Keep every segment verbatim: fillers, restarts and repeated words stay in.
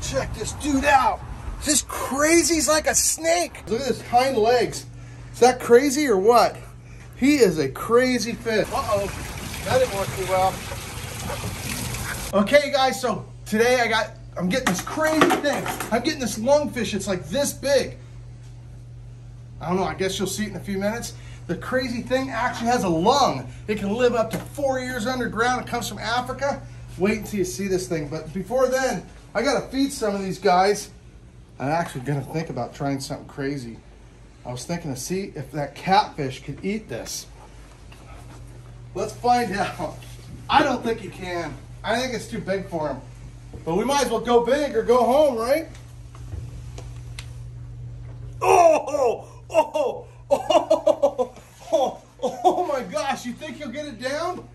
Check this dude out. This crazy's like a snake. Look at his hind legs. Is that crazy or what? He is a crazy fish. Uh-oh, that didn't work too well. Okay guys, so today I got, I'm getting this crazy thing. I'm getting this lungfish, it's like this big. I don't know, I guess you'll see it in a few minutes. The crazy thing actually has a lung. It can live up to four years underground. It comes from Africa. Wait until you see this thing. But before then, I gotta feed some of these guys. I'm actually gonna think about trying something crazy. I was thinking to see if that catfish could eat this. Let's find out. I don't think he can. I think it's too big for him. But we might as well go big or go home, right? Oh, oh, oh, oh, oh, oh my gosh. You think you'll get it down?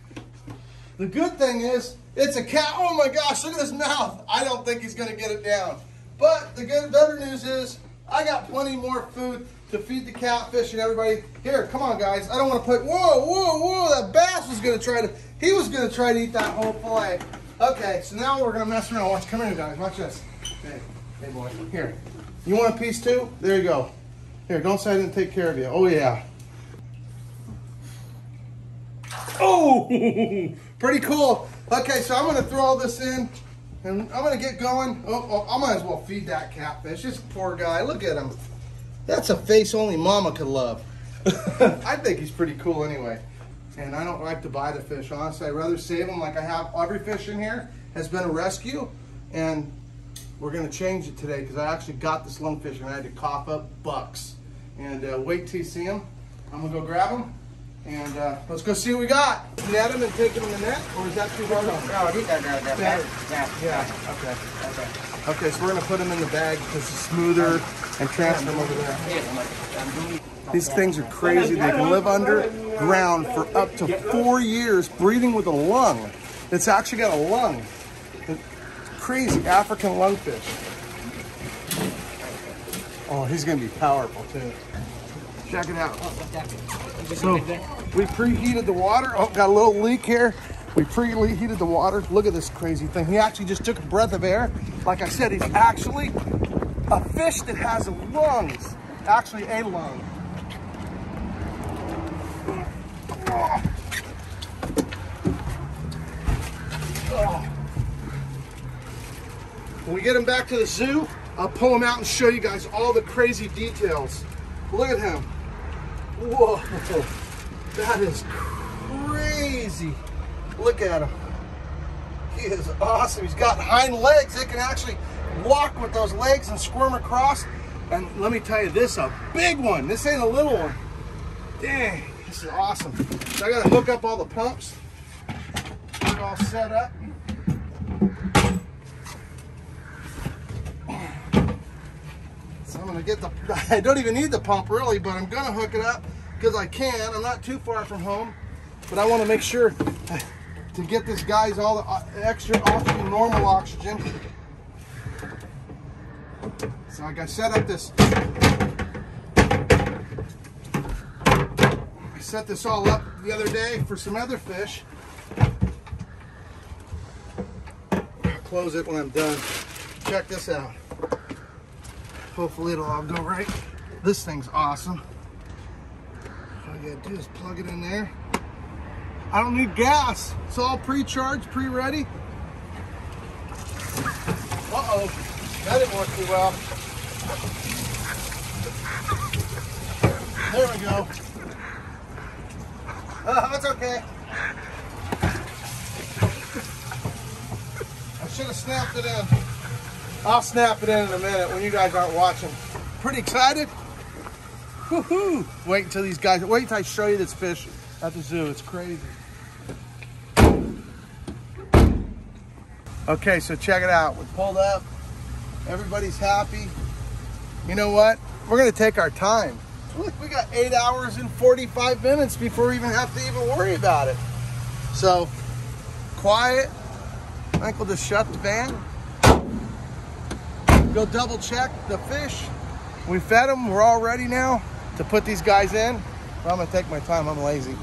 The good thing is it's a cat. Oh my gosh, look at his mouth. I don't think he's gonna get it down. But the good, better news is I got plenty more food to feed the catfish and everybody. Here, come on guys. I don't want to put, whoa, whoa, whoa, that bass was going to try to, he was going to try to eat that whole fillet. Okay, so now we're going to mess around. Watch, come here guys, watch this. Hey, hey boy, here. You want a piece too? There you go. Here, don't say I didn't take care of you. Oh yeah. Oh, pretty cool. Okay, so I'm going to throw all this in. And I'm gonna get going. Oh, oh, I might as well feed that catfish. This poor guy, look at him. That's a face only mama could love. I think he's pretty cool anyway. And I don't like to buy the fish, honestly. I'd rather save them like I have. Every fish in here has been a rescue. And we're gonna change it today because I actually got this lungfish and I had to cough up bucks. And uh, wait till you see him. I'm gonna go grab him. And uh, let's go see what we got. You had him and take him in the net, or is that too hard? No, I did that. Yeah, okay, okay. Okay, so we're gonna put him in the bag because it's smoother and transfer him over there. These things are crazy. They can live underground for up to four years, breathing with a lung. It's actually got a lung. It's crazy, African lungfish. Oh, he's gonna be powerful too. Check it out. So we preheated the water. Oh, got a little leak here. We preheated the water. Look at this crazy thing. He actually just took a breath of air. Like I said, he's actually a fish that has lungs. Actually a lung. Oh. Oh. When we get him back to the zoo, I'll pull him out and show you guys all the crazy details. Look at him. Whoa, that is crazy. Look at him. He is awesome. He's got hind legs. They can actually walk with those legs and squirm across. And let me tell you, this is a big one. This ain't a little one. Dang, this is awesome. So I gotta hook up all the pumps. Get it all set up. I'm gonna get the, I don't even need the pump really, but I'm gonna hook it up because I can. I'm not too far from home, but I wanna make sure to get this guy's all the extra oxygen, normal oxygen. So like I set up this, I set this all up the other day for some other fish. I'll close it when I'm done. Check this out. Hopefully it'll all go right. This thing's awesome. All you gotta do is plug it in there. I don't need gas. It's all pre-charged, pre-ready. Uh-oh, that didn't work too well. There we go. Oh, it's okay. I should have snapped it in. I'll snap it in in a minute when you guys aren't watching. Pretty excited? Woohoo! Wait until these guys, wait until I show you this fish at the zoo. It's crazy. Okay, so check it out. We pulled up. Everybody's happy. You know what? We're gonna take our time. Look, we got eight hours and forty-five minutes before we even have to even worry about it. So, quiet. I think we'll just shut the van. Go double check the fish. We fed them. We're all ready now to put these guys in. I'm gonna take my time. I'm lazy.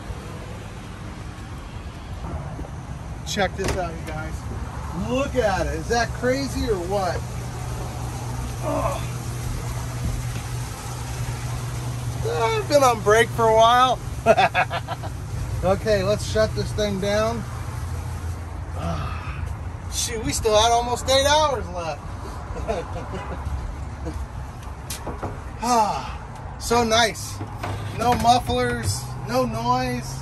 Check this out, you guys. Look at it. Is that crazy or what? Oh. I've been on break for a while. Okay, let's shut this thing down. Shoot, we still had almost eight hours left. Ah, so nice. No mufflers, no noise.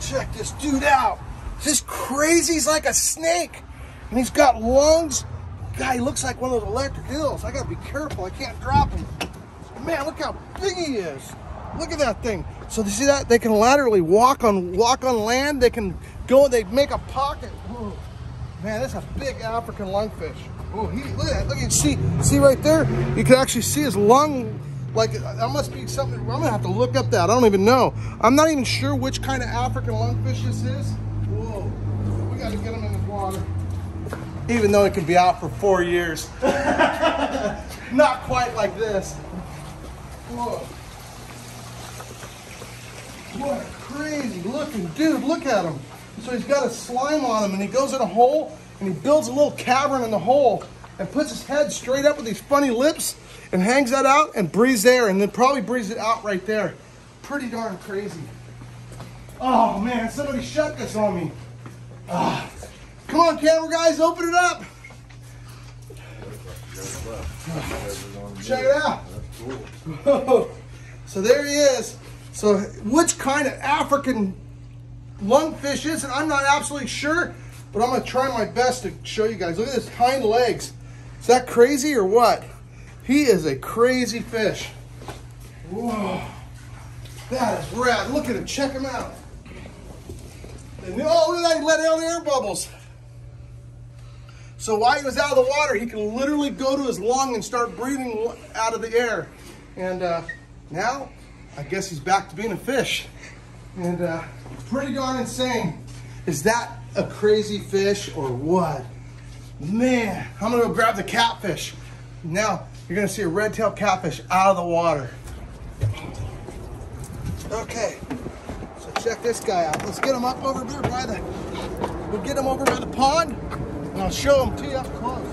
Check this dude out. This crazy's like a snake. And he's got lungs. God, he looks like one of those electric eels. I gotta be careful, I can't drop him. Man, look how big he is. Look at that thing. So you see that? They can laterally walk on walk on land. They can go, they make a pocket. Ooh. Man, that's a big African lungfish. Oh, he, look at that, look at see, see right there? You can actually see his lung, like, that must be something. I'm gonna have to look up that, I don't even know. I'm not even sure which kind of African lungfish this is. Whoa, we gotta get him in the water. Even though it could be out for four years. Not quite like this. Whoa. What a crazy looking dude, look at him. So he's got a slime on him and he goes in a hole and he builds a little cavern in the hole and puts his head straight up with these funny lips and hangs that out and breathes air and then probably breathes it out right there. Pretty darn crazy. Oh man, somebody shut this on me. Ah. Come on camera guys, open it up. Check it out. Whoa. So there he is. So which kind of African lungfish is it? I'm not absolutely sure, but I'm gonna try my best to show you guys. Look at his hind legs. Is that crazy or what? He is a crazy fish. Whoa, that is rad. Look at him, check him out. And, oh, look at that, he let out air bubbles. So while he was out of the water, he can literally go to his lung and start breathing out of the air. And uh, now, I guess he's back to being a fish. And uh, pretty darn insane. Is that a crazy fish or what? Man, I'm gonna go grab the catfish. Now, you're gonna see a red-tailed catfish out of the water. Okay, so check this guy out. Let's get him up over there by the, we'll get him over by the pond and I'll show him to you up close.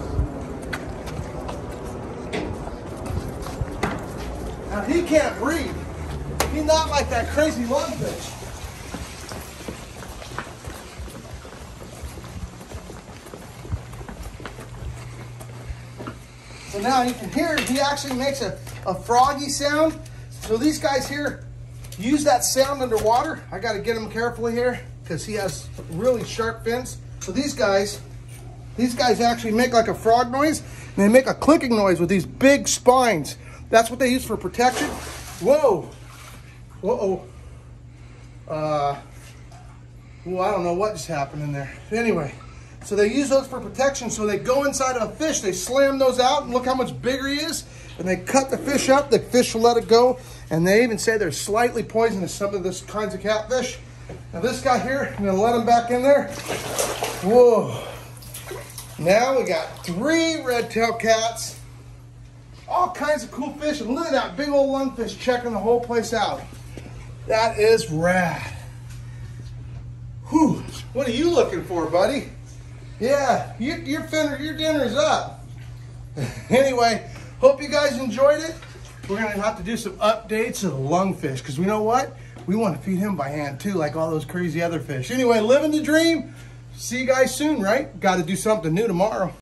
Now he can't breathe. He's not like that crazy lungfish. So now you can hear he actually makes a, a froggy sound. So these guys here use that sound underwater. I got to get him carefully here because he has really sharp fins. So these guys, these guys actually make like a frog noise. And they make a clicking noise with these big spines. That's what they use for protection. Whoa. Uh-oh. Uh, well, I don't know what just happened in there. Anyway, so they use those for protection. So they go inside of a fish. They slam those out, and look how much bigger he is. And they cut the fish up. The fish will let it go. And they even say they're slightly poisonous, some of those kinds of catfish. Now this guy here, I'm going to let him back in there. Whoa. Now we got three red-tailed cats. All kinds of cool fish. And look at that big old lungfish checking the whole place out. That is rad. Whew, what are you looking for, buddy? Yeah, your, your, fin, your dinner's up. Anyway, hope you guys enjoyed it. We're gonna have to do some updates of the lungfish, because we know what? We want to feed him by hand too, like all those crazy other fish. Anyway, living the dream. See you guys soon, right? Gotta do something new tomorrow.